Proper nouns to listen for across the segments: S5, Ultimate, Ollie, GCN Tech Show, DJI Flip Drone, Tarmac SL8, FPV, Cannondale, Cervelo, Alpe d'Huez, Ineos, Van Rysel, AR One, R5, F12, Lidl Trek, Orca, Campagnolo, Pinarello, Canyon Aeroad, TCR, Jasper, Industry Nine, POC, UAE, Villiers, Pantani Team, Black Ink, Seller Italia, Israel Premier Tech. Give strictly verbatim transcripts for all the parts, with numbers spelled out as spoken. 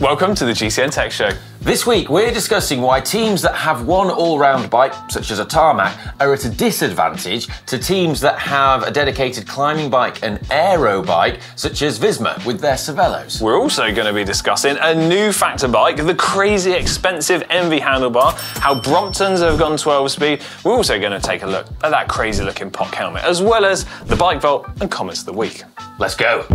Welcome to the G C N Tech Show. This week, we're discussing why teams that have one all-round bike, such as a tarmac, are at a disadvantage to teams that have a dedicated climbing bike and aero bike, such as Visma with their Cervelos. We're also going to be discussing a new factor bike, the crazy expensive Enve handlebar, how Bromptons have gone twelve speed. We're also going to take a look at that crazy looking P O C helmet, as well as the bike vault and comments of the week. Let's go.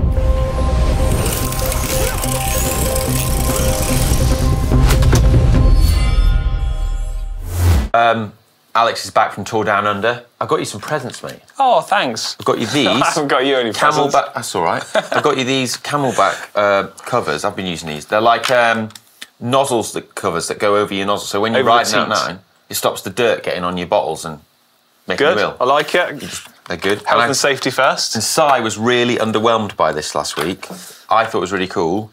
Um, Alex is back from Tour Down Under. I've got you some presents, mate. Oh, thanks. I've got you these. I haven't got you any Camelback, presents. That's all right. I've got you these Camelback uh, covers. I've been using these. They're like um, nozzles that covers that go over your nozzle. So when you ride out nine, it stops the dirt getting on your bottles and making you ill. I like it. Just, they're good. Health and, and safety first. And Sai was really underwhelmed by this last week. I thought it was really cool.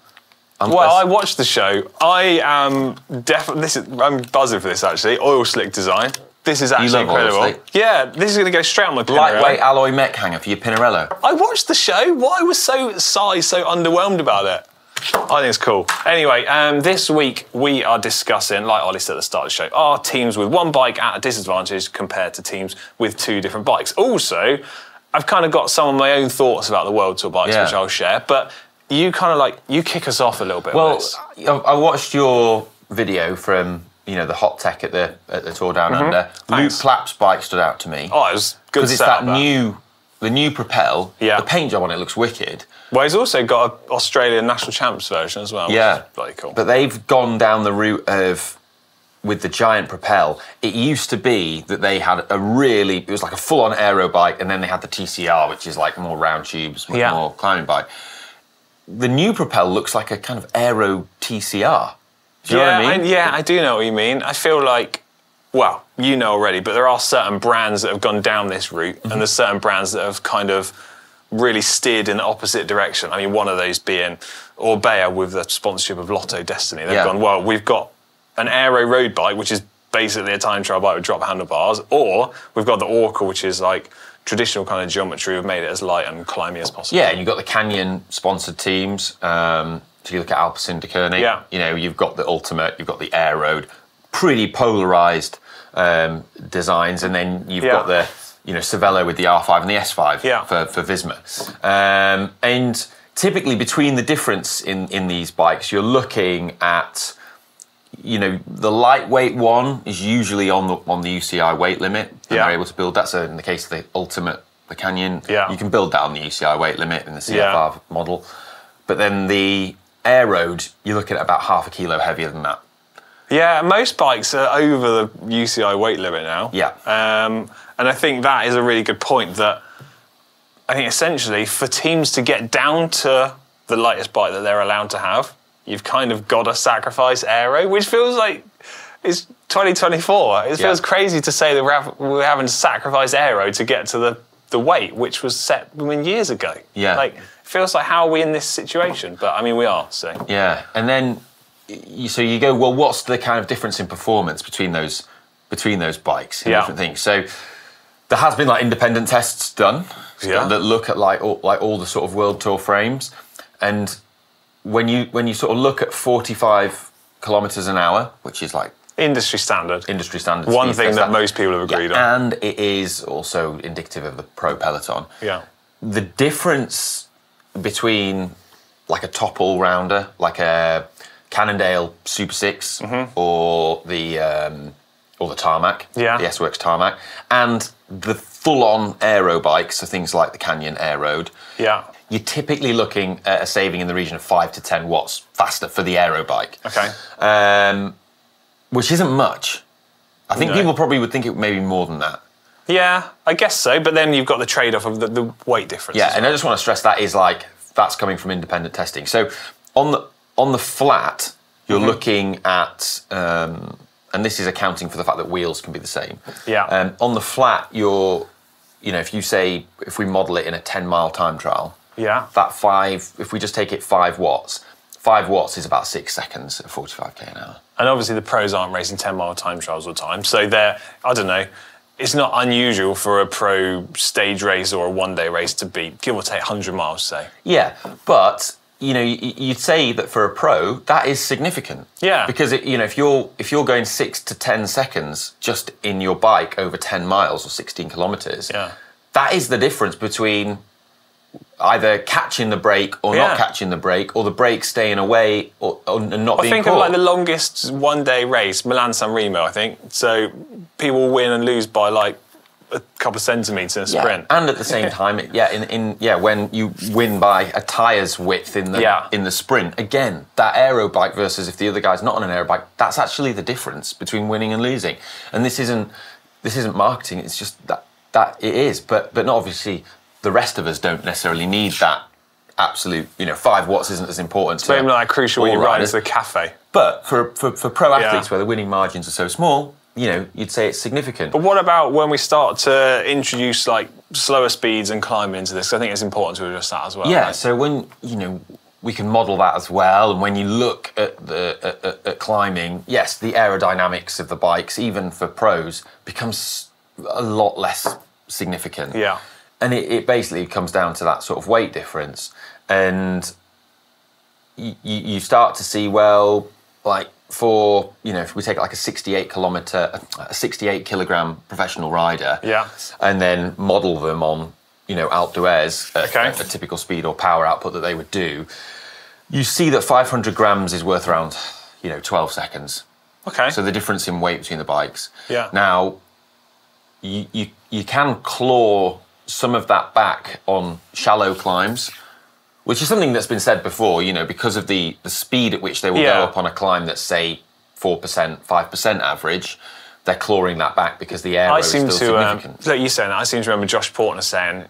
Um, well, I watched the show. I am definitely, this is, I'm buzzing for this actually, oil slick design. This is actually you love incredible. Oil slick. Yeah, this is gonna go straight on my Pinarello. Lightweight alloy mech hanger for your Pinarello. I watched the show. Why was so Sai so underwhelmed about it? I think it's cool. Anyway, um, this week we are discussing, like Ollie said at the start of the show, are teams with one bike at a disadvantage compared to teams with two different bikes? Also, I've kind of got some of my own thoughts about the World Tour bikes, yeah, which I'll share, but you kind of like, you kick us off a little bit. Well, I watched your video from, you know, the hot tech at the at the Tour Down mm-hmm. Under. Thanks. Luke Plapp's bike stood out to me. Oh, it was good. Because it's that, that new, the new Propel. Yeah. The paint job on it looks wicked. Well, he's also got an Australian National Champs version as well. Which yeah, is bloody cool. But they've gone down the route of, with the Giant Propel, it used to be that they had a really, it was like a full-on aero bike, and then they had the T C R, which is like more round tubes, with yeah. more climbing bike. The new Propel looks like a kind of aero T C R. Do you yeah, know what I mean? I, yeah, I do know what you mean. I feel like, well, you know already, but there are certain brands that have gone down this route, mm-hmm. and there's certain brands that have kind of really steered in the opposite direction. I mean, one of those being Orbea with the sponsorship of Lotto Destiny. They've yeah. gone, well, we've got an aero road bike, which is basically a time trial bike with drop handlebars, or we've got the Orca, which is like traditional kind of geometry. We've made it as light and climby as possible. Yeah, and you've got the Canyon sponsored teams. Um, if you look at Alpecin-Deceuninck, yeah. you know, you've got the Ultimate, you've got the Aeroad, pretty polarized um, designs, and then you've yeah. got the, you know, Cervelo with the R five and the S five yeah. for, for Visma. Um, and typically between the difference in, in these bikes, you're looking at, you know, the lightweight one is usually on the on the U C I weight limit, and yeah. they're able to build that. So in the case of the Ultimate, the Canyon, yeah. you can build that on the U C I weight limit in the C F R yeah. model. But then the Aeroad, you're looking at about half a kilo heavier than that. Yeah, most bikes are over the U C I weight limit now. Yeah. Um, and I think that is a really good point, that I think essentially for teams to get down to the lightest bike that they're allowed to have, you've kind of got to sacrifice aero, which feels like it's twenty twenty-four. It yeah. feels crazy to say that we're, have, we're having to sacrifice aero to get to the, the weight, which was set, I mean, years ago. Yeah. Like, it feels like, how are we in this situation? But I mean, we are, so. Yeah, and then, you, so you go, well, what's the kind of difference in performance between those, between those bikes and yeah. different things? So there has been like independent tests done yeah. that look at like all, like all the sort of World Tour frames, and when you when you sort of look at forty-five kilometers an hour, which is like industry standard, industry standard, one thing that most people have agreed yeah, on, and it is also indicative of the pro peloton. Yeah, the difference between like a top all rounder, like a Cannondale Super Six, mm-hmm. or the um, or the Tarmac, yeah, the S Works Tarmac, and the full on aero bikes, so things like the Canyon Aeroad, yeah. you're typically looking at a saving in the region of five to ten watts faster for the aero bike. Okay. Um, which isn't much. I think no. people probably would think it may be more than that. Yeah, I guess so, but then you've got the trade-off of the, the weight difference. Yeah, and well. I just want to stress that is like, that's coming from independent testing. So on the, on the flat, you're mm-hmm. looking at, um, and this is accounting for the fact that wheels can be the same. Yeah. Um, on the flat, you're, you know, if you say, if we model it in a ten mile time trial, yeah. That five, if we just take it five watts, five watts is about six seconds at forty-five k an hour. And obviously the pros aren't racing ten mile time trials all the time. So they're, I don't know, it's not unusual for a pro stage race or a one day race to be, give or take, one hundred miles, say. Yeah, but you know, you'd say that for a pro, that is significant. Yeah. Because, it, you know, if you're if you're going six to ten seconds just in your bike over ten miles or sixteen kilometers, yeah, that is the difference between either catching the brake or yeah. not catching the brake, or the brake staying away or, or not I being I think caught. Of like the longest one-day race, Milan-San Remo, I think. So people win and lose by like a couple of centimetres in a sprint. Yeah. And at the same time, yeah, in, in yeah, when you win by a tyre's width in the yeah. in the sprint, again, that aero bike versus if the other guy's not on an aero bike, that's actually the difference between winning and losing. And this isn't this isn't marketing, it's just that that it is. But but not obviously the rest of us don't necessarily need that absolute, you know, five watts isn't as important. It's to not crucial when you ride as a cafe. But for for, for pro athletes yeah. where the winning margins are so small, you know, you'd say it's significant. But what about when we start to introduce like slower speeds and climbing into this? I think it's important to address that as well. Yeah, right? So when, you know, we can model that as well. And when you look at the at, at climbing, yes, the aerodynamics of the bikes, even for pros, becomes a lot less significant. Yeah. And it, it basically comes down to that sort of weight difference. And you, you start to see, well, like, for, you know, if we take like a sixty-eight kilometer, a sixty-eight kilogram professional rider, yeah, and then model them on, you know, Alpe d'Huez, okay, a, a typical speed or power output that they would do, you see that five hundred grams is worth around, you know, twelve seconds. Okay. So the difference in weight between the bikes. Yeah. Now, you you, you can claw some of that back on shallow climbs, which is something that's been said before, you know, because of the, the speed at which they will yeah. go up on a climb that's, say, four percent, five percent average, they're clawing that back because the aero I seem is still to, significant. Um, like you saying that, I seem to remember Josh Portner saying,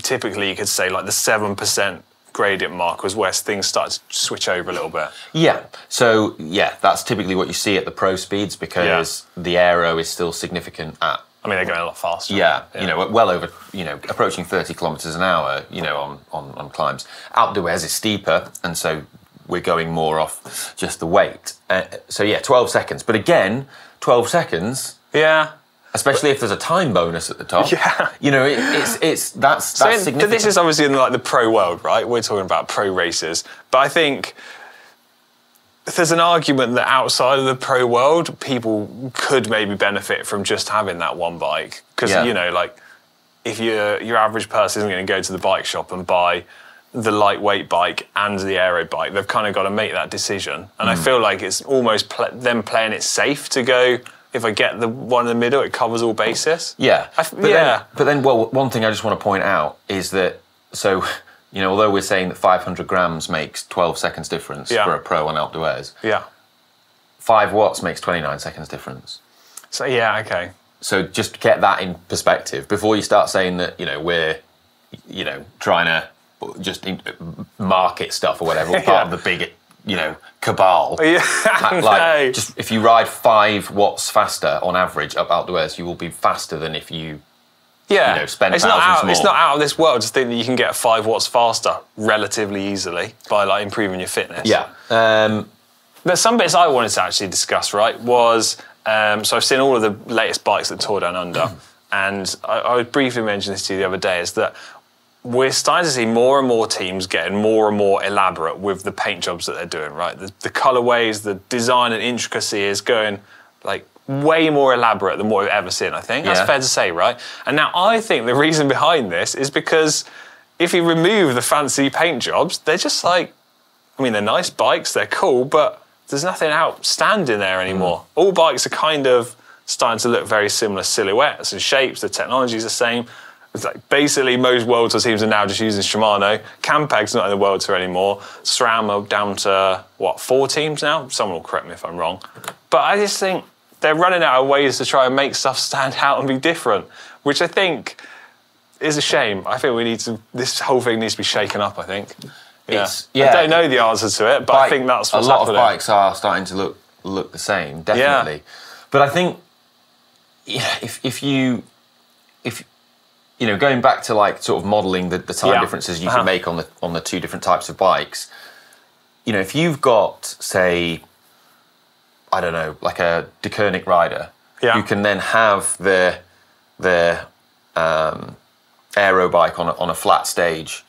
typically you could say like the seven percent gradient mark was where things started to switch over a little bit. Yeah, so yeah, that's typically what you see at the pro speeds because yeah. the aero is still significant at... I mean, they're going a lot faster. Yeah, yeah, you know, well over, you know, approaching thirty kilometres an hour, you know, on, on, on climbs. Alpe d'Huez is steeper, and so we're going more off just the weight. Uh, so, yeah, twelve seconds. But again, twelve seconds... Yeah. Especially if there's a time bonus at the top. Yeah. You know, it, it's, it's, that's, that's so significant. This is obviously in, like, the pro world, right? We're talking about pro races. But I think... there's an argument that outside of the pro world, people could maybe benefit from just having that one bike. Because, yeah. you know, like, if you're, your average person isn't going to go to the bike shop and buy the lightweight bike and the aero bike, they've kind of got to make that decision. And mm. I feel like it's almost pl them playing it safe to go, if I get the one in the middle, it covers all bases. Yeah. I but, yeah. Then, but then, well, one thing I just want to point out is that, so... you know, although we're saying that five hundred grams makes twelve seconds difference yeah. for a pro on Alpe d'Huez, yeah, five watts makes twenty-nine seconds difference. So, yeah, okay. So just get that in perspective before you start saying that, you know, we're, you know, trying to just market stuff or whatever, or part yeah. of the big, you know, cabal. Yeah, like, no. Just if you ride five watts faster on average up Alpe d'Huez, you will be faster than if you... yeah, you know, spend it's not out. More. It's not out of this world to think that you can get five watts faster relatively easily by like improving your fitness. Yeah. Um, but some bits I wanted to actually discuss, right, was um, so I've seen all of the latest bikes that Tour Down Under, and I, I briefly mentioned this to you the other day, is that we're starting to see more and more teams getting more and more elaborate with the paint jobs that they're doing, right? The, the colorways, the design and intricacy is going like way more elaborate than what we've ever seen, I think. That's yeah. fair to say, right? And now I think the reason behind this is because if you remove the fancy paint jobs, they're just like, I mean, they're nice bikes, they're cool, but there's nothing outstanding there anymore. Mm. All bikes are kind of starting to look very similar silhouettes and shapes, the technology's the same. It's like basically most World Tour teams are now just using Shimano. Campag's not in the World Tour anymore. SRAM are down to, what, four teams now? Someone will correct me if I'm wrong. But I just think they're running out of ways to try and make stuff stand out and be different, which I think is a shame. I think we need to, this whole thing needs to be shaken up, I think. Yeah. It's, yeah. I don't know the answer to it, but bike, I think that's what's happening. A lot happening. Of bikes are starting to look look the same, definitely. Yeah. But I think yeah, if, if you, if you know, going back to like sort of modelling the, the time yeah. differences you uh-huh. can make on the, on the two different types of bikes, you know, if you've got, say, I don't know, like a Deceuninck rider, yeah. you can then have their, their um, aero bike on a, on a flat stage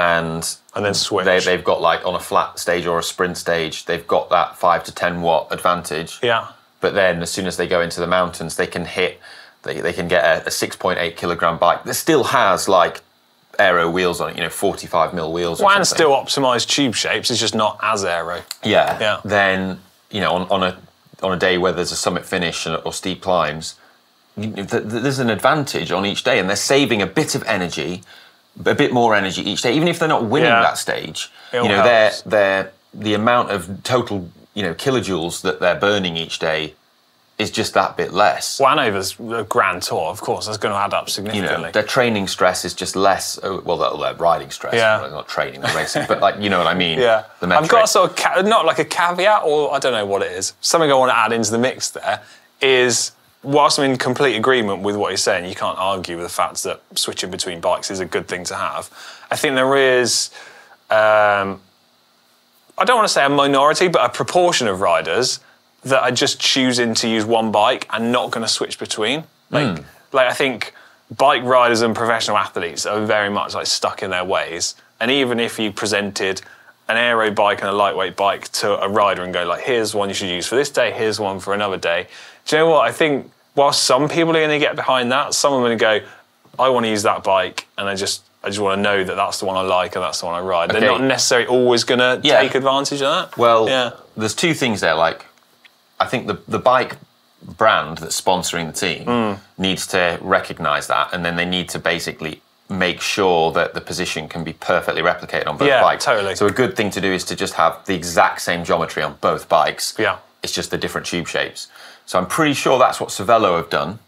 and and then switch. They, they've got, like, on a flat stage or a sprint stage, they've got that five to ten watt advantage. Yeah. But then as soon as they go into the mountains, they can hit. They they can get a, a six point eight kilogram bike that still has, like, aero wheels on it, you know, forty-five mil wheels. Well, and still optimised tube shapes, it's just not as aero. Yeah. Yeah. Then, you know, on, on a on a day where there's a summit finish or steep climbs, there's an advantage on each day, and they're saving a bit of energy, a bit more energy each day, even if they're not winning yeah. that stage. It you know, they're, they're, the amount of total, you know, kilojoules that they're burning each day is just that bit less. Well, and over a Grand Tour, of course, that's going to add up significantly. You know, their training stress is just less. Well, their riding stress, yeah. not training, they're racing, but, like, you know what I mean. Yeah. The metric. I've got a sort of ca not like a caveat, or I don't know what it is. Something I want to add into the mix there is, whilst I'm in complete agreement with what you're saying, you can't argue with the fact that switching between bikes is a good thing to have. I think there is, um, I don't want to say a minority, but a proportion of riders that are just choosing to use one bike and not going to switch between. Like, mm. like I think bike riders and professional athletes are very much, like, stuck in their ways. And even if you presented an aero bike and a lightweight bike to a rider and go, like, here's one you should use for this day, here's one for another day. Do you know what? I think while some people are going to get behind that, some are going to go, I want to use that bike, and I just I just want to know that that's the one I like and that's the one I ride. Okay. They're not necessarily always going to yeah. take advantage of that. Well, yeah. there's two things there, like, I think the, the bike brand that's sponsoring the team mm. needs to recognise that, and then they need to basically make sure that the position can be perfectly replicated on both yeah, bikes. Yeah, totally. So a good thing to do is to just have the exact same geometry on both bikes. Yeah. It's just the different tube shapes. So I'm pretty sure that's what Cervelo have done.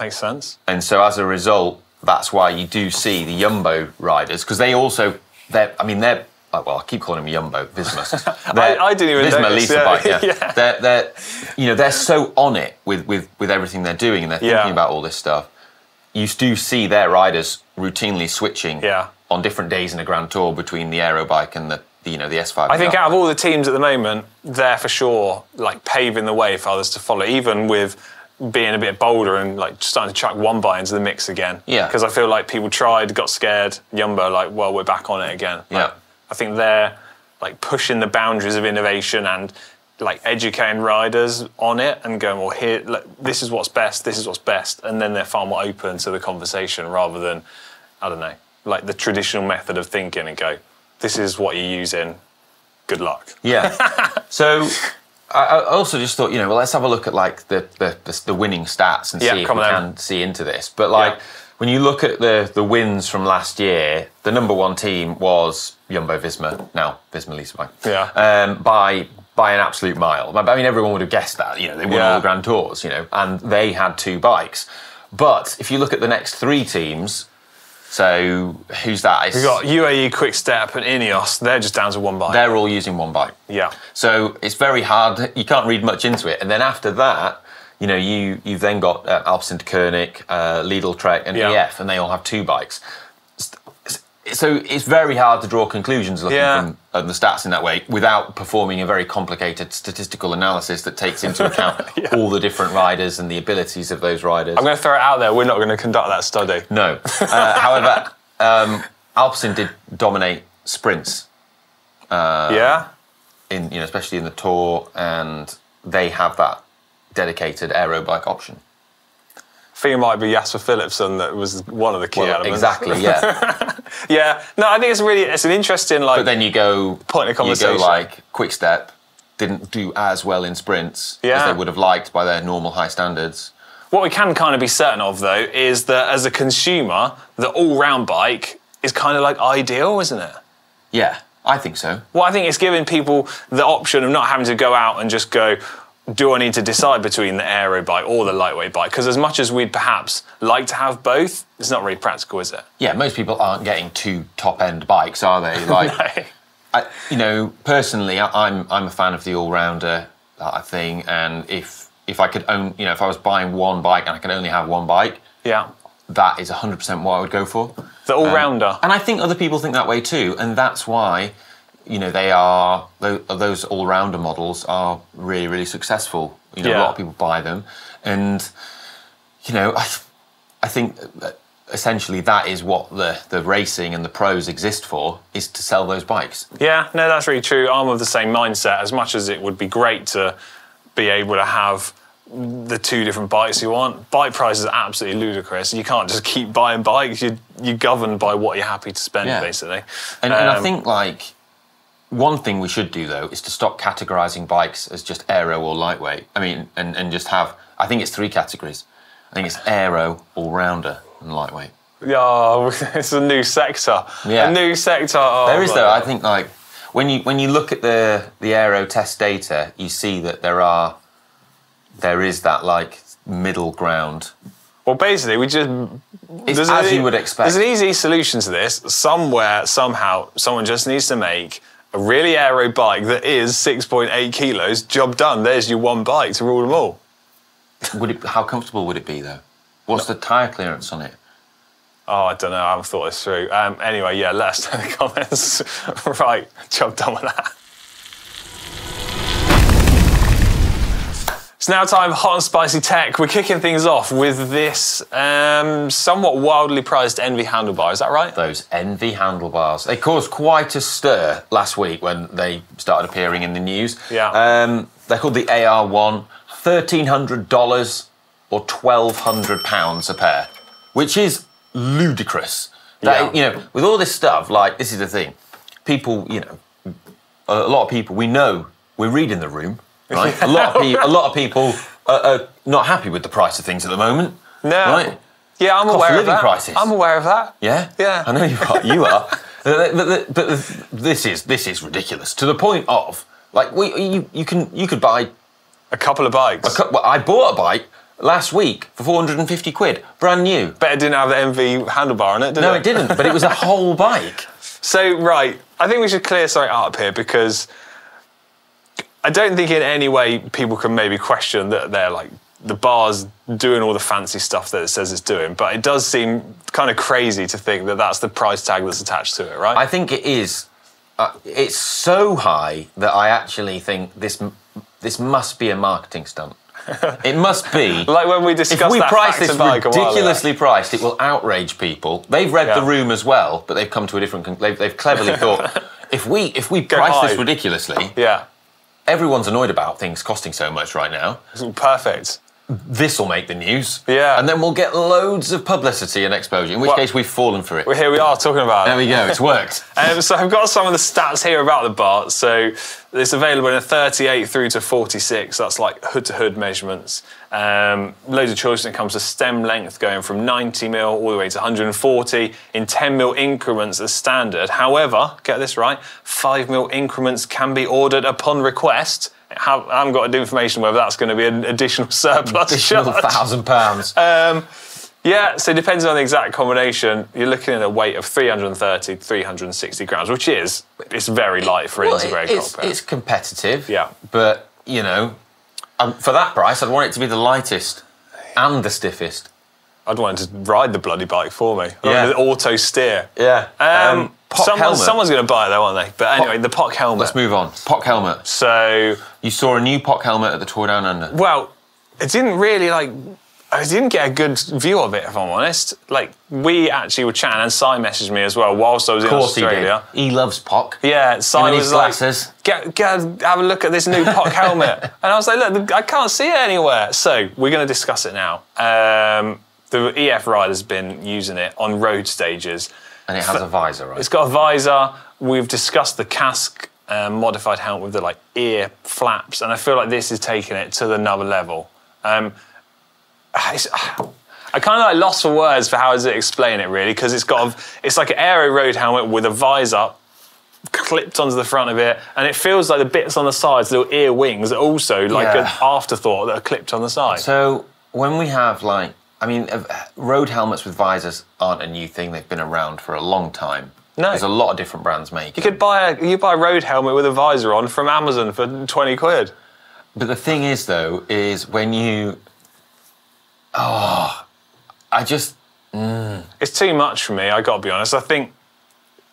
Makes sense. And so as a result, that's why you do see the Jumbo riders, because they also, they're, I mean, they're, well, I keep calling them Jumbo, Visma. I, I didn't even know. Visma Lease a Bike, yeah. yeah. They're, they're, you know, they're so on it with, with, with everything they're doing, and they're thinking yeah. about all this stuff. You do see their riders routinely switching yeah. on different days in a Grand Tour between the aero bike and the, the you know, the S five. I think out of all the teams at the moment, they're for sure, like, paving the way for others to follow, even with being a bit bolder and, like, starting to chuck one bike into the mix again. Yeah. Because I feel like people tried, got scared, Jumbo, like, well, we're back on it again. Like, yeah. I think they're, like, pushing the boundaries of innovation and, like, educating riders on it and going, well, here, like, this is what's best, this is what's best, and then they're far more open to the conversation rather than, I don't know, like, the traditional method of thinking and go, this is what you're using, good luck. Yeah. So I also just thought, you know, well, let's have a look at, like, the the, the, the winning stats and yeah, see if we down. can see into this. But, like, yeah. when you look at the, the wins from last year, the number one team was Jumbo Visma, now Visma Lease a Bike, yeah. um, by, by an absolute mile. I mean, everyone would have guessed that, you know, they won yeah. all the Grand Tours, you know, and they had two bikes. But if you look at the next three teams, so who's that? It's, We've got U A E, Quickstep and Ineos, they're just down to one bike. They're all using one bike. Yeah. So it's very hard, you can't read much into it. And then after that, you know, you, you've then got uh, Alpecin-Deceuninck, uh, Lidl Trek and yeah. E F, and they all have two bikes. So it's very hard to draw conclusions looking yeah. from uh, the stats in that way without performing a very complicated statistical analysis that takes into account yeah. all the different riders and the abilities of those riders. I'm going to throw it out there, we're not going to conduct that study. No. Uh, however, um, Alpecin did dominate sprints. Uh, yeah. In, you know, especially in the Tour, and they have that dedicated aero bike option. I think it might be Jasper Philipsen that was one of the key well, elements. Exactly, yeah. yeah, no, I think it's really, it's an interesting, like, but then you go, point of conversation. You go, like, Quickstep didn't do as well in sprints yeah. as they would have liked by their normal high standards. What we can kind of be certain of, though, is that as a consumer, the all-round bike is kind of, like, ideal, isn't it? Yeah, I think so. Well, I think it's giving people the option of not having to go out and just go, do I need to decide between the aero bike or the lightweight bike? Because as much as we'd perhaps like to have both, it's not really practical, is it? Yeah, most people aren't getting two top-end bikes, are they? Like, no. I, you know, personally, I, I'm I'm a fan of the all-rounder uh, thing, and if if I could own, you know, if I was buying one bike and I could only have one bike, yeah, that is one hundred percent what I would go for. The all-rounder, um, and I think other people think that way too, and that's why. You know, they are, those all-rounder models are really, really successful. You know, yeah. a lot of people buy them. And, you know, I, I think essentially that is what the, the racing and the pros exist for, is to sell those bikes. Yeah, no, that's really true. I'm of the same mindset. As much as it would be great to be able to have the two different bikes you want, bike prices are absolutely ludicrous. You can't just keep buying bikes. You're, you're governed by what you're happy to spend, yeah. basically. And, um, and I think, like, one thing we should do, though, is to stop categorising bikes as just aero or lightweight. I mean, and, and just have, I think it's three categories. I think it's aero, all-rounder, and lightweight. Oh, it's a new sector. Yeah. A new sector. Oh, there is, though, I think, like, when you when you look at the, the aero test data, you see that there are, there is that, like, middle ground. Well, basically, we just... It's as an, you would expect. There's an easy solution to this. Somewhere, somehow, someone just needs to make a really aero bike that is six point eight kilos, job done. There's your one bike to rule them all. Would it, how comfortable would it be, though? What's no. the tyre clearance on it? Oh, I don't know. I haven't thought this through. Um, anyway, yeah, let us know in the comments. Right, job done with that. It's now time for hot and spicy tech. We're kicking things off with this um, somewhat wildly priced Enve handlebar. Is that right? Those Enve handlebars. They caused quite a stir last week when they started appearing in the news. Yeah. Um, they're called the A R one. thirteen hundred dollars or twelve hundred pounds a pair, which is ludicrous. That, yeah. You know, with all this stuff, like, this is the thing. People, you know, a lot of people, we know, we're reading the room. Right? Yeah, a, lot no. of a lot of people are, are not happy with the price of things at the moment. No. Right? Yeah, I'm Cost aware of that. Prices. I'm aware of that. Yeah? Yeah. I know you are. You are. But, but, but this is this is ridiculous, to the point of, like, we you, you can you could buy a couple of bikes. A cu well, I bought a bike last week for four hundred and fifty quid, brand new. Bet it didn't have the Enve handlebar on it, did it? No, it, it didn't, but it was a whole bike. So, right, I think we should clear something up here, because I don't think in any way people can maybe question that they're like the bar's doing all the fancy stuff that it says it's doing, but it does seem kind of crazy to think that that's the price tag that's attached to it, right? I think it is. Uh, it's so high that I actually think this this must be a marketing stunt. It must be. Like when we discussed that. If we that price this ridiculously priced, it will outrage people. They've read yeah. the room as well, but they've come to a different. They've, they've cleverly thought if we if we Go price high. this ridiculously, yeah. Everyone's annoyed about things costing so much right now. Perfect. This will make the news. Yeah. And then we'll get loads of publicity and exposure, in which well, case we've fallen for it. Well, here we are talking about it. There we go, it's worked. um, so I've got some of the stats here about the bar. So it's available in a thirty-eight through to forty-six. That's like hood-to-hood measurements. Um, loads of choice when it comes to stem length, going from ninety mil all the way to one hundred and forty in ten mil increments as standard. However, get this right, five mil increments can be ordered upon request. I haven't got information whether that's going to be an additional surplus additional thousand pounds. Um, yeah, so depending on the exact combination, you're looking at a weight of three hundred and thirty, three hundred and sixty grams, which is, it's very light for an well, integrated it's, cockpit. It's competitive, yeah. But, you know, um, for that price, I'd want it to be the lightest and the stiffest. I'd want it to ride the bloody bike for me. I'd yeah. want it to auto steer. Yeah. Um, um, Someone, someone's going to buy it though, aren't they? But anyway, P O C, the P O C helmet. Let's move on. P O C helmet. So you saw a new P O C helmet at the Tour Down Under. Well, it didn't really like. I didn't get a good view of it, if I'm honest. Like, we actually were chatting, and Si messaged me as well whilst I was in Australia. He, did. he loves P O C. Yeah, Si was his like, glasses. Get, get, have a look at this new P O C helmet. And I was like, look, I can't see it anywhere. So we're going to discuss it now. Um, the E F rider's been using it on road stages. And it has a visor, right? It's got a visor. We've discussed the casque um, modified helmet with the like ear flaps, and I feel like this is taking it to another level. Um, it's, I kind of like lost for words for how does it explain it really, because it's got a, it's like an aero road helmet with a visor clipped onto the front of it, and it feels like the bits on the sides, the little ear wings, are also like yeah. an afterthought that are clipped on the side. So when we have like. I mean, road helmets with visors aren't a new thing. They've been around for a long time. No. There's a lot of different brands making. You could buy a, you buy a road helmet with a visor on from Amazon for twenty quid. But the thing is, though, is when you... Oh, I just... Mm. It's too much for me, I got to be honest. I think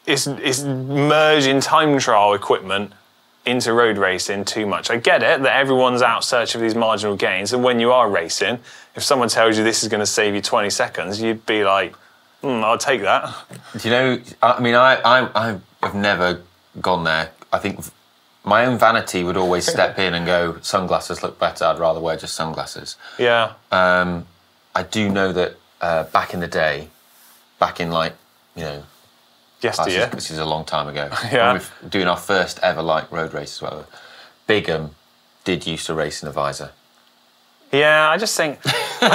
it's, it's merging time trial equipment into road racing too much. I get it that everyone's out searching for these marginal gains, and when you are racing, if someone tells you this is going to save you twenty seconds, you'd be like, Mm, I'll take that. Do you know, I mean, I, I, I have never gone there. I think my own vanity would always step in and go, sunglasses look better, I'd rather wear just sunglasses. Yeah. Um, I do know that uh, back in the day, back in like, you know, yesteryear. This is a long time ago. Yeah. When we were doing our first ever like road race as well, Bigham did used to race in a visor. Yeah, I just think... Well,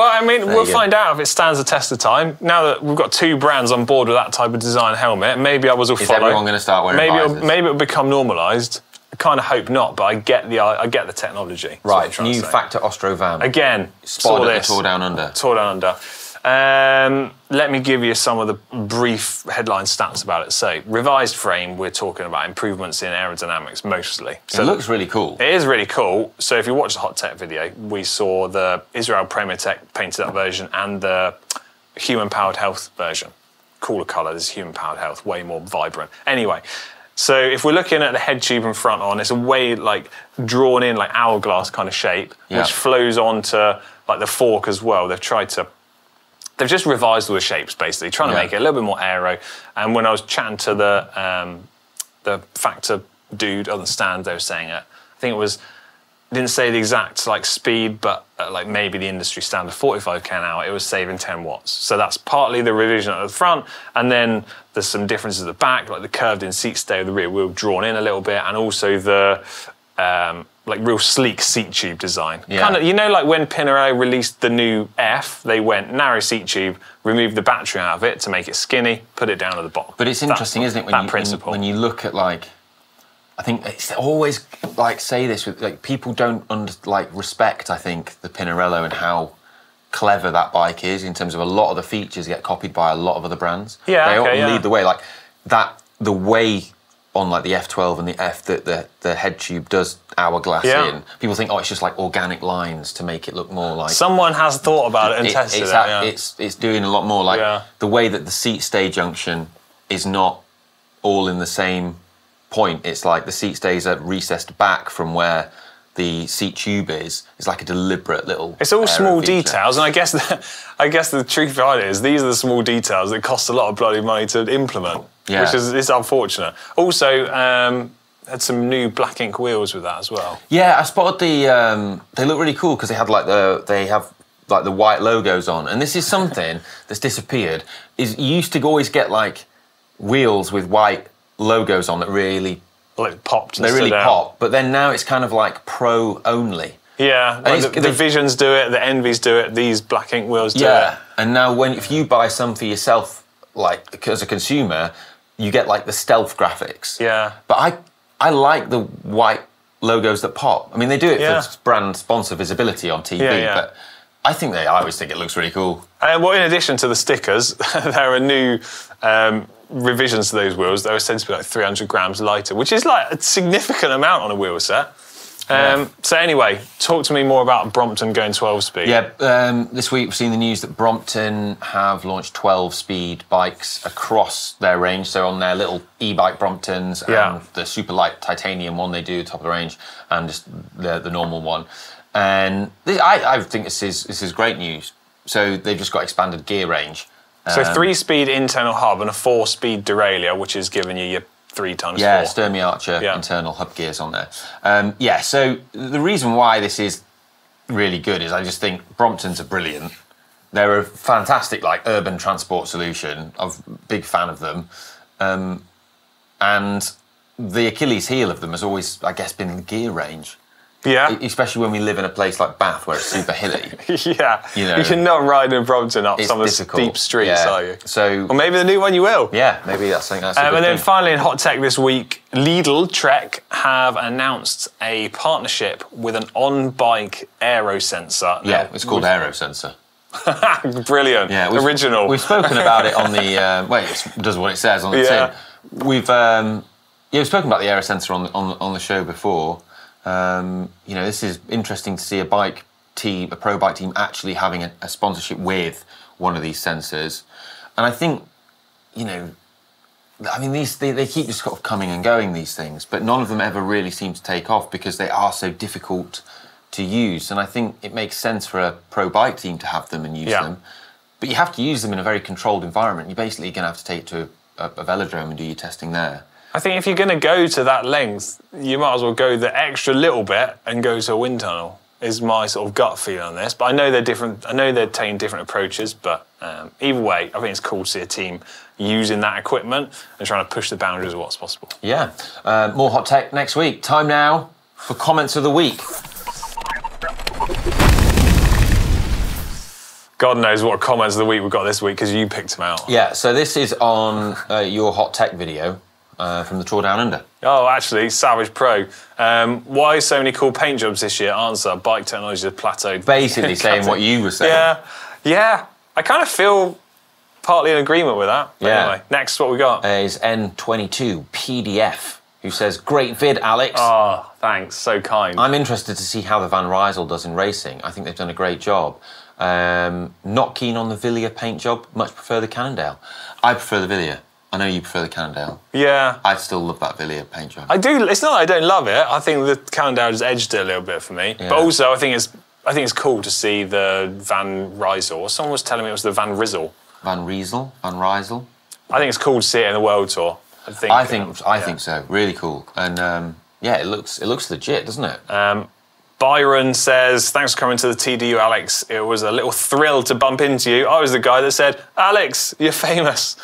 I mean, we'll find out if it stands the test of time. Now that we've got two brands on board with that type of design helmet, maybe I was all follow. Is everyone going to start wearing maybe visors? It'll, maybe it'll become normalised. I kind of hope not, but I get the I get the technology. Right, new factor Ostrovan. Again, spotted at the Tour Down Under. Tour Down Under. Um, let me give you some of the brief headline stats about it. So, revised frame, we're talking about improvements in aerodynamics mostly. So it looks really cool. It is really cool. So if you watch the Hot Tech video, we saw the Israel Premier Tech painted up version and the Human Powered Health version. Cooler colour, this is Human Powered Health, way more vibrant. Anyway, so if we're looking at the head tube and front on, it's a way like drawn in like hourglass kind of shape, yeah. which flows onto like the fork as well. They've tried to They've just revised all the shapes, basically, trying to yeah. make it a little bit more aero. And when I was chatting to the um, the factor dude on the stand, they were saying it. I think it was, didn't say the exact like speed, but uh, like maybe the industry standard forty-five k an hour, it was saving ten watts. So that's partly the revision at the front, and then there's some differences at the back, like the curved-in seat stay of the rear wheel drawn in a little bit, and also the um, like real sleek seat tube design. Yeah. Kind of, you know, like when Pinarello released the new E F, they went narrow seat tube, removed the battery out of it to make it skinny, put it down at the bottom. But it's interesting, That's, isn't it, when you, principle. when you look at like, I think it's always like say this with like people don't under, like respect, I think, the Pinarello and how clever that bike is in terms of a lot of the features get copied by a lot of other brands. Yeah, they okay, often yeah. lead the way, like that, the way on like the F twelve and the F that the, the head tube does hourglass yeah. in. People think, oh, it's just like organic lines to make it look more like... Someone has thought about it and it, tested it's it, at, yeah. It's, it's doing a lot more like yeah. the way that the seat stay junction is not all in the same point. It's like the seat stays are recessed back from where the seat tube is. It's like a deliberate little... It's all small feature. details, and I guess, the, I guess the truth behind it is these are the small details that cost a lot of bloody money to implement. Yeah. Which is it's unfortunate. Also, um, had some new Black Ink wheels with that as well. Yeah, I spotted the. Um, they look really cool because they had like the they have like the white logos on, and this is something that's disappeared. Is you used to always get like wheels with white logos on that really like popped. They really pop, but then now it's kind of like pro only. Yeah, like the, the they, Visions do it, the Enves do it, these Black Ink wheels do yeah. it. Yeah, and now when if you buy some for yourself, like as a consumer. You get like the stealth graphics. Yeah. But I I like the white logos that pop. I mean, they do it yeah. for brand sponsor visibility on T V, yeah, yeah. but I think they, I always think it looks really cool. Uh, well, in addition to the stickers, there are new um, revisions to those wheels. They're essentially like three hundred grams lighter, which is like a significant amount on a wheel set. Um, yeah. So anyway, talk to me more about Brompton going twelve speed. Yeah, um, this week we've seen the news that Brompton have launched twelve speed bikes across their range. So on their little e-bike Bromptons and yeah. the super light titanium one they do, top of the range, and just the, the normal one. And this, I, I think this is, this is great news. So they've just got expanded gear range. Um, so three speed internal hub and a four speed derailleur, which is giving you your three times yeah, four. Sturmey Archer yeah. internal hub gears on there. Um, yeah, so the reason why this is really good is I just think Bromptons are brilliant. They're a fantastic like urban transport solution. I'm a big fan of them. Um, and the Achilles heel of them has always, I guess, been the gear range. Yeah. Especially when we live in a place like Bath where it's super hilly. yeah. You know, you cannot ride in Brompton up some of the deep streets, yeah. are you? So, or maybe the new one you will. Yeah, maybe that's something that's um, a good And then thing. Finally in Hot Tech this week, Lidl Trek have announced a partnership with an on-bike aero sensor. Yeah, now, it's called Aero Sensor. Brilliant. Yeah, we've, original. We've spoken about it on the... Uh, wait, it does what it says on the yeah. tin. We've, um, yeah, we've spoken about the Aero Sensor on, on, on the show before. Um, you know, this is interesting to see a bike team, a pro bike team, actually having a, a sponsorship with one of these sensors. And I think, you know, I mean, these they, they keep just sort of coming and going, these things, but none of them ever really seem to take off because they are so difficult to use. And I think it makes sense for a pro bike team to have them and use yeah. them. But you have to use them in a very controlled environment. You're basically going to have to take it to a, a velodrome and do your testing there. I think if you're going to go to that length, you might as well go the extra little bit and go to a wind tunnel, is my sort of gut feeling on this. But I know they're different, I know they're taking different approaches, but um, either way, I think it's cool to see a team using that equipment and trying to push the boundaries of what's possible. Yeah, uh, more hot tech next week. Time now for comments of the week. God knows what comments of the week we've got this week because you picked them out. Yeah, so this is on uh, your hot tech video uh, from the Tour Down Under. Oh, actually, Savage Pro. Um, why so many cool paint jobs this year? Answer, bike technology has plateaued. Basically saying what you were saying. Yeah, yeah. I kind of feel partly in agreement with that. But yeah. Anyway, next, what we got? Uh, is N twenty-two P D F, who says, great vid, Alex. Oh, thanks, so kind. I'm interested to see how the Van Rysel does in racing. I think they've done a great job. Um, not keen on the Villiers paint job, much prefer the Cannondale. I prefer the Villiers. I know you prefer the Cannondale. Yeah. I still love that Villiers paint job. I do, it's not that I don't love it, I think the Cannondale has edged it a little bit for me. Yeah. But also I think it's I think it's cool to see the Van Rysel. Someone was telling me it was the Van Rysel. Van Rysel? Van Rysel? I think it's cool to see it in the World Tour. I think I think, um, I yeah. think so, really cool. And um, yeah, it looks it looks legit, doesn't it? Um, Byron says, thanks for coming to the T D U, Alex. It was a little thrill to bump into you. I was the guy that said, Alex, you're famous.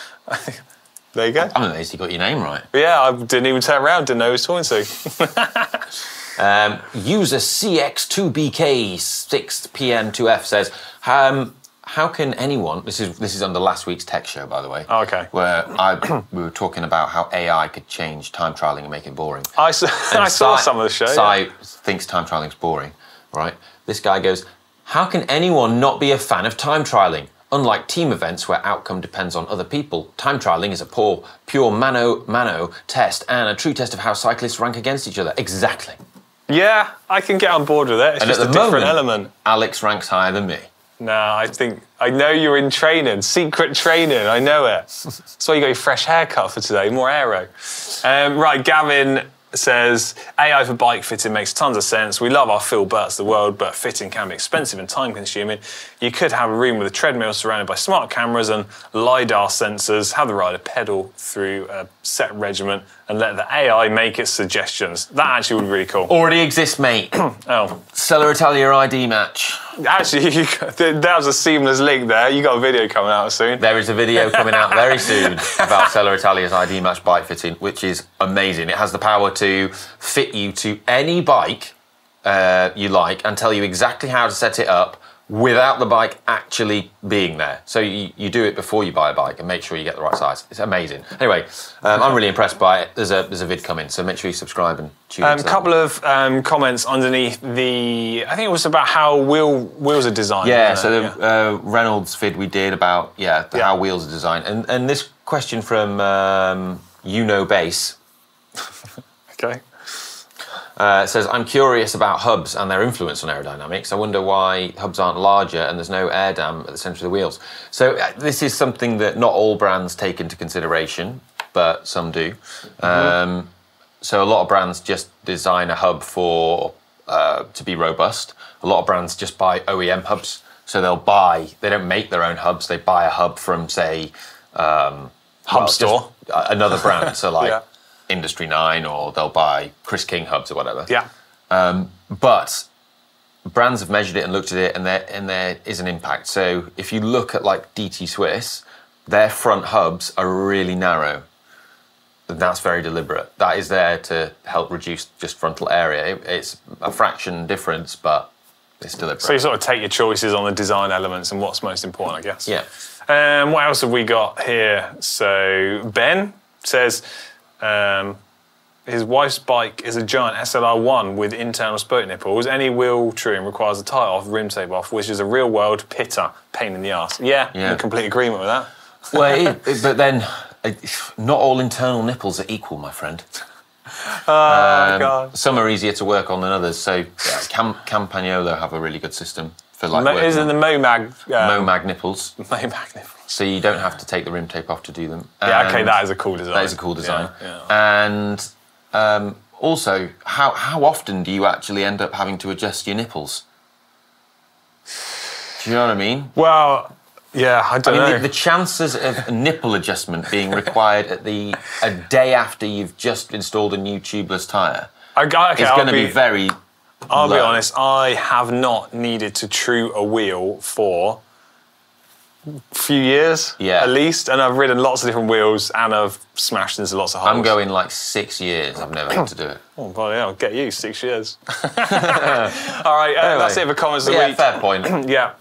There you go. I'm amazed you got your name right. Yeah, I didn't even turn around, didn't know who was talking to. um, user C X two B K six P N two F says, um, how can anyone, this is this is under last week's tech show, by the way. Oh, okay. Where I, we were talking about how A I could change time trialing and make it boring. I saw, I saw Si, some of the show. Si yeah. thinks time trialing's boring, right? This guy goes, how can anyone not be a fan of time trialing? Unlike team events where outcome depends on other people, time trialing is a poor, pure mano-mano test and a true test of how cyclists rank against each other. Exactly. Yeah, I can get on board with it. It's and just at the a different moment, element. Alex ranks higher than me. No, I think, I know you're in training, secret training, I know it. That's why you got your fresh haircut for today, more aero. Um, right, Gavin says, A I for bike fitting makes tons of sense. We love our Phil Burts of the world, but fitting can be expensive and time consuming. You could have a room with a treadmill surrounded by smart cameras and LiDAR sensors, have the rider pedal through a set regimen and let the A I make its suggestions. That actually would be really cool. Already exists, mate. Oh. Seller Italia I D match. Actually, you got, that was a seamless link there. You got a video coming out soon. There is a video coming out very soon about Seller Italia's I D match bike fitting, which is amazing. It has the power to fit you to any bike uh, you like and tell you exactly how to set it up without the bike actually being there. So you, you do it before you buy a bike and make sure you get the right size. It's amazing. Anyway, um, I'm really impressed by it. There's a, there's a vid coming, so make sure you subscribe and tune um, in. A couple of um, comments underneath the, I think it was about how wheel, wheels are designed. Yeah, so the yeah. Uh, Reynolds vid we did about, yeah, the yeah. how wheels are designed. And, and this question from um, You Know Base. Okay. Uh, it says, I'm curious about hubs and their influence on aerodynamics. I wonder why hubs aren't larger and there's no air dam at the centre of the wheels. So uh, this is something that not all brands take into consideration, but some do. Mm-hmm. um, so a lot of brands just design a hub for uh, to be robust. A lot of brands just buy O E M hubs. So they'll buy, they don't make their own hubs, they buy a hub from, say, um, Hub well, Store. Just another brand, so like... yeah. Industry nine, or they'll buy Chris King hubs or whatever. Yeah. Um, but brands have measured it and looked at it, and there and there is an impact. So if you look at like D T Swiss, their front hubs are really narrow. And that's very deliberate. That is there to help reduce just frontal area. It, it's a fraction difference, but it's deliberate. So you sort of take your choices on the design elements and what's most important, I guess. Yeah. Um, what else have we got here? So Ben says, Um, his wife's bike is a Giant S L R one with internal spoke nipples. Any wheel trim requires a tie off, rim tape off, which is a real world pitter, pain in the arse. Yeah, yeah. I'm in complete agreement with that. Well, it, it, but then, it, not all internal nipples are equal, my friend. Oh, um, God. Some are easier to work on than others, so yeah, Cam, Campagnolo have a really good system for like Mo, Isn't the MoMAG... Um, MoMAg nipples. MoMAG nipples. So you don't have to take the rim tape off to do them. Yeah, and okay, that is a cool design. That is a cool design. Yeah, yeah. And um, also, how, how often do you actually end up having to adjust your nipples? Do you know what I mean? Well, Yeah, I don't I mean, know. The, the chances of nipple adjustment being required at the a day after you've just installed a new tubeless tyre I, okay, is going to be, be very I'll low. be honest, I have not needed to true a wheel for a few years, yeah. at least, and I've ridden lots of different wheels and I've smashed into lots of holes. I'm going like six years, I've never had to do it. Oh, bloody hell, get you, six years. All right, uh, anyway. That's it for comments of the yeah, week. Yeah, fair point. yeah.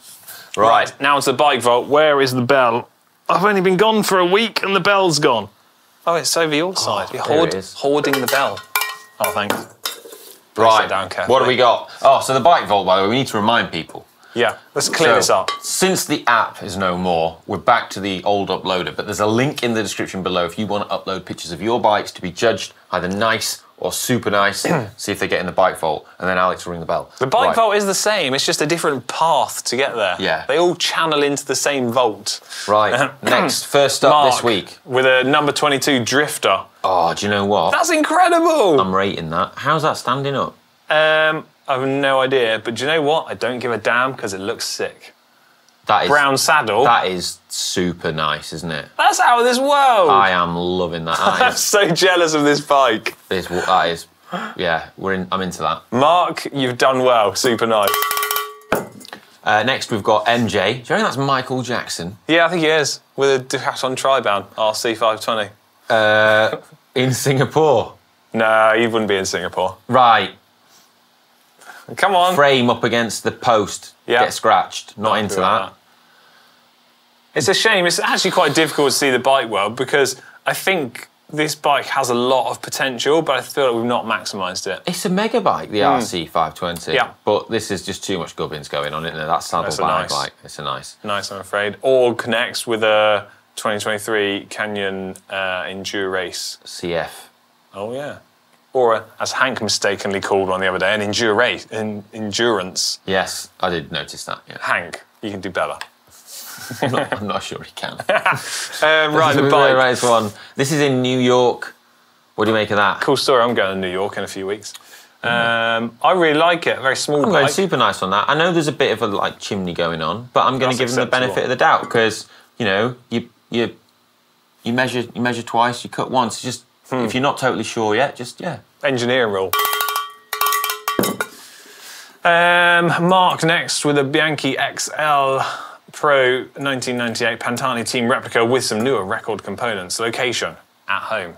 Right. right, now it's the bike vault. Where is the bell? I've only been gone for a week and the bell's gone. Oh, it's over your side. Oh, You're hoard, hoarding the bell. Oh, thanks. Right, down what have we got? Oh, so the bike vault, by the way, we need to remind people. Yeah, let's clear so, this up. Since the app is no more, we're back to the old uploader, but there's a link in the description below if you want to upload pictures of your bikes to be judged either nice or super nice, see if they get in the bike vault, and then Alex will ring the bell. The bike right. vault is the same, it's just a different path to get there. Yeah. They all channel into the same vault. Right, next, first up Mark, this week. With a number twenty-two drifter. Oh, do you know what? That's incredible! I'm rating that. How's that standing up? Um, I have no idea, but do you know what? I don't give a damn, because it looks sick. That is, brown saddle. That is super nice, isn't it? That's out of this world. I am loving that. that I'm is, so jealous of this bike. This, that is, yeah, we're in, I'm into that. Mark, you've done well, super nice. Uh, next we've got M J. Do you think that's Michael Jackson? Yeah, I think he is, with a Ducaton Tri-Band R C five twenty. Uh, in Singapore? No, he wouldn't be in Singapore. Right. Come on. Frame up against the post, yeah. get scratched, not, not into that. that. It's a shame. It's actually quite difficult to see the bike well because I think this bike has a lot of potential, but I feel like we've not maximised it. It's a mega bike, the mm. R C five twenty. Yeah. But this is just too much gubbins going on, isn't there? That saddlebag bike. It's a nice. Nice, I'm afraid. Or connects with a twenty twenty-three Canyon uh, Enduro-Ace. C F. Oh, yeah. Or, as Hank mistakenly called one the other day, an Enduro-Ace. An endurance. Yes, I did notice that. Yeah. Hank, you can do better. I'm, not, I'm not sure he can. um, right, the bike. One. This is in New York. What do you make of that? Cool story. I'm going to New York in a few weeks. Mm. Um, I really like it. Very small I'm bike. Going super nice on that. I know there's a bit of a like chimney going on, but I'm going to give acceptable. them the benefit of the doubt because you know you you you measure you measure twice, you cut once. Just hmm. if you're not totally sure yet, just yeah. Engineering rule. Um, Mark next with a Bianchi X L. Pro nineteen ninety-eight Pantani team replica with some newer record components. Location, at home.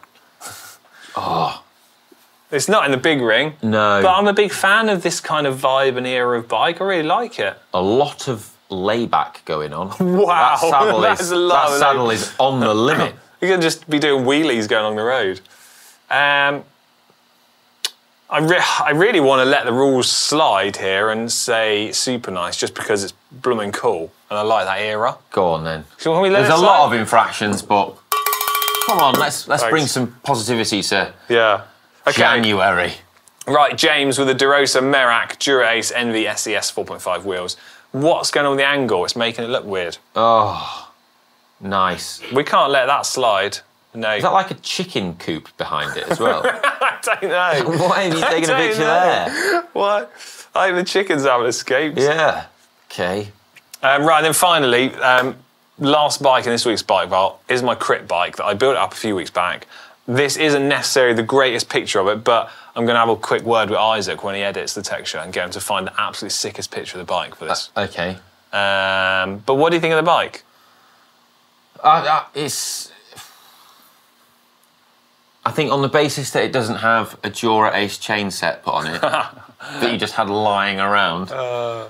Oh. It's not in the big ring. No. But I'm a big fan of this kind of vibe and era of bike. I really like it. A lot of layback going on. Wow. That saddle, that is, is, a lot that saddle is on the limit. You can just be doing wheelies going along the road. Um, I, re I really want to let the rules slide here and say super nice just because it's blooming cool and I like that era. Go on then. So can we let There's it a slide? lot of infractions, but come on, let's let's Thanks. bring some positivity to yeah. okay. January. Right, James with a Dura-Ace Merak Dura-Ace Enve S E S four point five wheels. What's going on with the angle? It's making it look weird. Oh, nice. We can't let that slide. No. Is that like a chicken coop behind it as well? I don't know. Why have you taken a picture know. there? What? I think the chickens haven't escaped. Yeah. Okay. Um, right, then finally, um, last bike in this week's bike vault is my crit bike that I built up a few weeks back. This isn't necessarily the greatest picture of it, but I'm going to have a quick word with Isaac when he edits the texture and get him to find the absolutely sickest picture of the bike for this. Uh, okay. Um, but what do you think of the bike? Uh, uh, it's... I think on the basis that it doesn't have a Dura-Ace chain set put on it, that you just had lying around. Uh,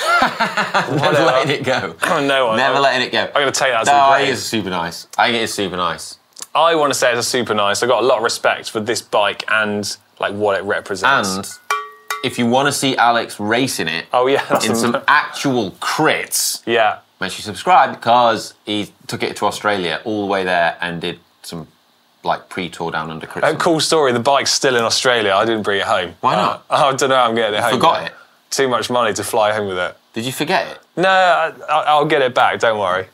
Never letting it go. Oh, no, I Never know. letting it go. I'm going to take that as no, a grade. It is super nice. I think it is super nice. I want to say it's a super nice. I've got a lot of respect for this bike and like what it represents. And if you want to see Alex racing it oh, yeah, in amazing. some actual crits, yeah. make sure you subscribe because he took it to Australia all the way there and did some like pre-Tour Down Under crits. Uh, cool story, the bike's still in Australia. I didn't bring it home. Why not? Uh, I don't know how I'm getting it you home. forgot yet. it. Too much money to fly home with it. Did you forget it? No, I, I'll get it back, don't worry.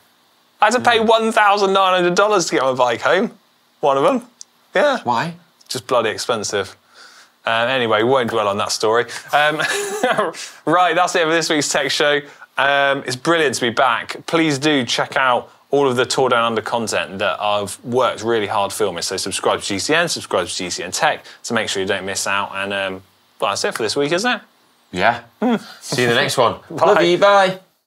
I had to pay one thousand nine hundred dollars to get my bike home. One of them, yeah. Why? Just bloody expensive. Um, anyway, we won't dwell on that story. Um, right, that's it for this week's tech show. Um, it's brilliant to be back. Please do check out all of the Tour Down Under content that I've worked really hard filming. So subscribe to G C N, subscribe to G C N Tech, so make sure you don't miss out. And um, well, that's it for this week, isn't it? Yeah. Mm. See you in the next one. Bye. Love you, bye.